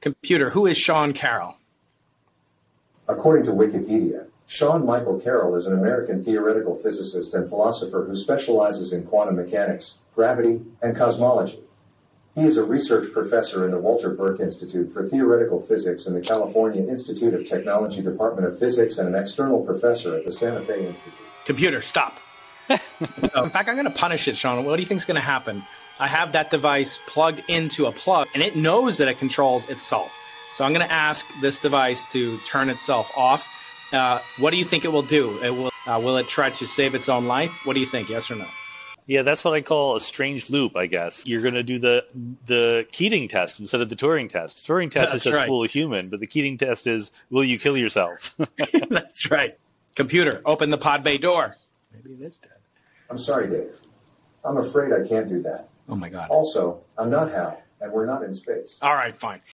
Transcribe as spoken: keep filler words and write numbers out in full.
computer. Who is Sean Carroll? According to Wikipedia, Sean Michael Carroll is an American theoretical physicist and philosopher who specializes in quantum mechanics, gravity, and cosmology. He is a research professor in the Walter Burke Institute for Theoretical Physics in the California Institute of Technology Department of Physics and an external professor at the Santa Fe Institute. Computer, stop. No, in fact, I'm going to punish it, Sean. What do you think is going to happen? I have that device plugged into a plug, and it knows that it controls itself. So I'm going to ask this device to turn itself off. Uh, what do you think it will do? It will, uh, will it try to save its own life? What do you think, yes or no? Yeah, that's what I call a strange loop, I guess. You're going to do the the Keating test instead of the Turing test. Turing test that's is just right. Fool a human, but the Keating test is, will you kill yourself? That's right. Computer, open the pod bay door. Maybe it is dead. I'm sorry, Dave. I'm afraid I can't do that. Oh, my God. Also, I'm not Hal, and we're not in space. All right, fine.